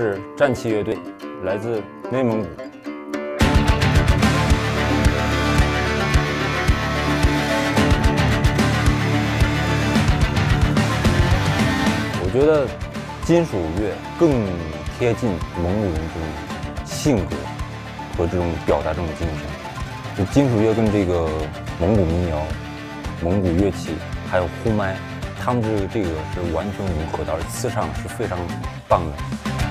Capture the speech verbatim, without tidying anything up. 是战旗乐队，来自内蒙古。我觉得金属乐更贴近蒙古人这种性格和这种表达这种精神。就金属乐跟这个蒙古民谣、蒙古乐器还有呼麦。 他们这个这个是完全融合的，而磁场是非常棒的。